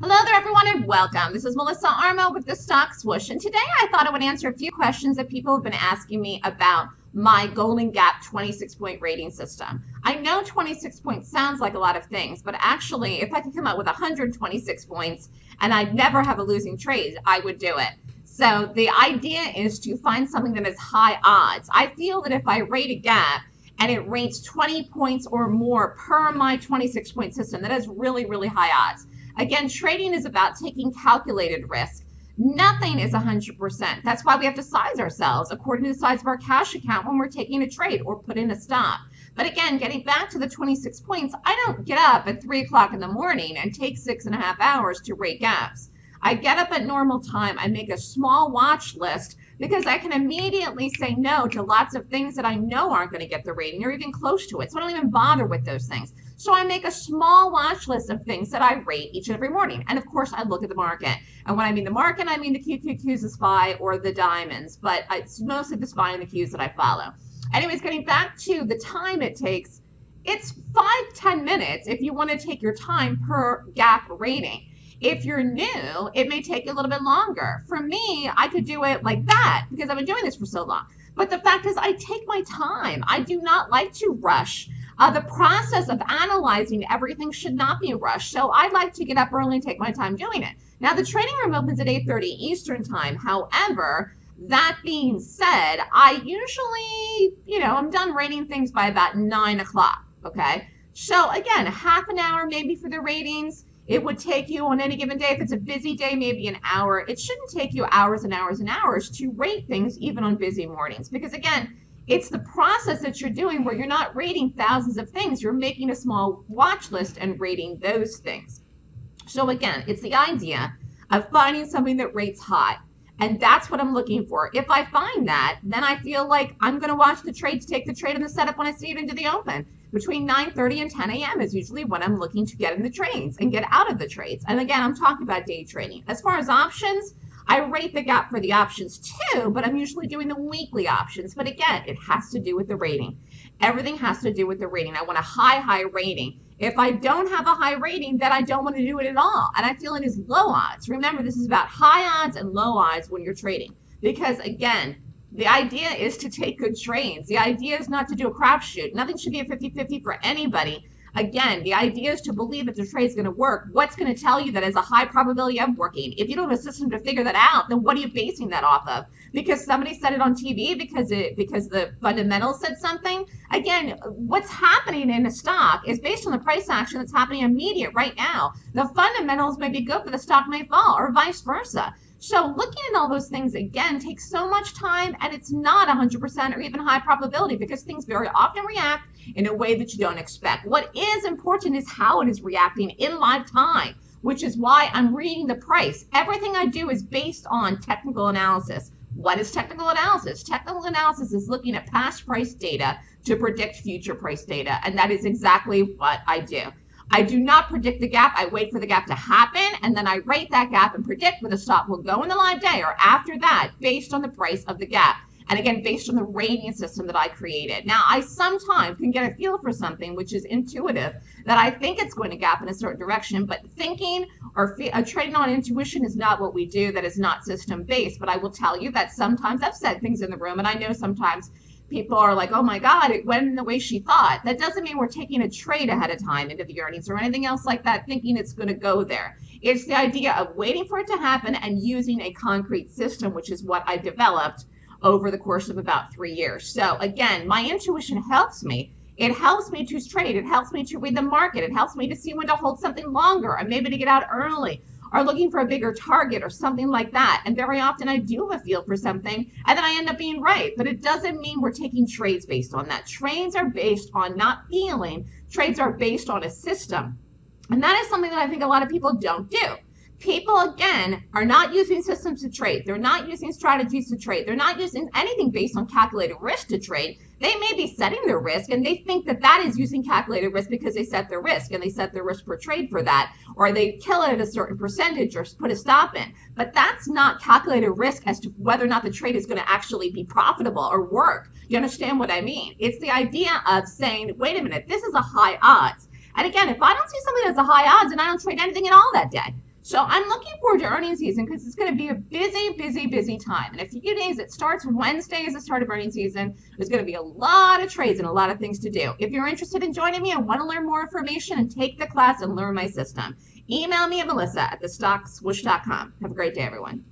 Hello there, everyone, and welcome. This is Melissa Armo with The Stock Swoosh, and today I thought I would answer a few questions that people have been asking me about my Golden Gap 26 point rating system. I know 26 points sounds like a lot of things, but actually, if I could come up with 126 points and I'd never have a losing trade, I would do it. So the idea is to find something that is high odds. I feel that if I rate a gap and it rates 20 points or more per my 26 point system, that is really, really high odds. Again, trading is about taking calculated risk. Nothing is 100%. That's why we have to size ourselves according to the size of our cash account when we're taking a trade or put in a stop. But again, getting back to the 26 points, I don't get up at 3 o'clock in the morning and take 6.5 hours to rate gaps. I get up at normal time. I make a small watch list because I can immediately say no to lots of things that I know aren't going to get the rating or even close to it. So I don't even bother with those things. So I make a small watch list of things that I rate each and every morning. And of course, I look at the market. And when I mean the market, I mean the QQQs, the SPY, or the diamonds. But it's mostly the SPY and the Qs that I follow. Anyways, getting back to the time it takes, it's 5-10 minutes if you want to take your time per gap rating. If you're new, it may take you a little bit longer. For me, I could do it like that because I've been doing this for so long. But the fact is, I take my time. I do not like to rush. The process of analyzing everything should not be rushed. So I like to get up early and take my time doing it. Now, the trading room opens at 8:30 Eastern time. However, that being said, I usually, I'm done rating things by about 9 o'clock, okay? So again, half an hour maybe for the ratings. It would take you on any given day, if it's a busy day, maybe an hour. It shouldn't take you hours and hours and hours to rate things even on busy mornings. Because again, it's the process that you're doing where you're not rating thousands of things. You're making a small watch list and rating those things. So again, it's the idea of finding something that rates high. And that's what I'm looking for. If I find that, then I feel like I'm going to watch the trade to take the trade in the setup when I see it into the open. Between 9:30 and 10 a.m. is usually when I'm looking to get in the trades and get out of the trades. And again, I'm talking about day trading. As far as options, I rate the gap for the options too, but I'm usually doing the weekly options. But again, it has to do with the rating. Everything has to do with the rating. I want a high, high rating. If I don't have a high rating, then I don't want to do it at all. And I feel it is low odds. Remember, this is about high odds and low odds when you're trading. Because again, the idea is to take good trades. The idea is not to do a crapshoot. Nothing should be a 50-50 for anybody. Again, the idea is to believe that the trade is going to work. What's going to tell you that is a high probability of working? If you don't have a system to figure that out, then what are you basing that off of? Because somebody said it on TV, because the fundamentals said something? Again, what's happening in a stock is based on the price action that's happening immediate right now. The fundamentals may be good, but the stock may fall, or vice versa. So looking at all those things, again, takes so much time, and it's not 100% or even high probability because things very often react in a way that you don't expect. What is important is how it is reacting in live time, which is why I'm reading the price. Everything I do is based on technical analysis. What is technical analysis? Technical analysis is looking at past price data to predict future price data, and that is exactly what I do. I do not predict the gap. I wait for the gap to happen, and then I rate that gap and predict where the stop will go in the live day or after that based on the price of the gap. And again, based on the rating system that I created. Now, I sometimes can get a feel for something, which is intuitive, that I think it's going to gap in a certain direction, but thinking or trading on intuition is not what we do. That is not system-based, but I will tell you that sometimes I've said things in the room, and I know sometimes people are like, oh my God, it went in the way she thought. That doesn't mean we're taking a trade ahead of time into the earnings or anything else like that, thinking it's going to go there. It's the idea of waiting for it to happen and using a concrete system, which is what I developed over the course of about 3 years. So again, my intuition helps me. It helps me to trade. It helps me to read the market. It helps me to see when to hold something longer or maybe to get out early, or looking for a bigger target or something like that. And very often I do have a feel for something and then I end up being right, but it doesn't mean we're taking trades based on that. Trades are based on not feeling. Trades are based on a system. And that is something that I think a lot of people don't do. People, again, are not using systems to trade. They're not using strategies to trade. They're not using anything based on calculated risk to trade. They may be setting their risk, and they think that that is using calculated risk because they set their risk, and they set their risk per trade for that, or they kill it at a certain percentage or put a stop in. But that's not calculated risk as to whether or not the trade is going to actually be profitable or work. You understand what I mean? It's the idea of saying, wait a minute, this is a high odds. And again, if I don't see something that's a high odds, and I don't trade anything at all that day, So I'm looking forward to earnings season because it's going to be a busy, busy, busy time. In a few days, it starts Wednesday is the start of earnings season. There's going to be a lot of trades and a lot of things to do. If you're interested in joining me and want to learn more information and take the class and learn my system, email me at Melissa@thestockswoosh.com. Have a great day, everyone.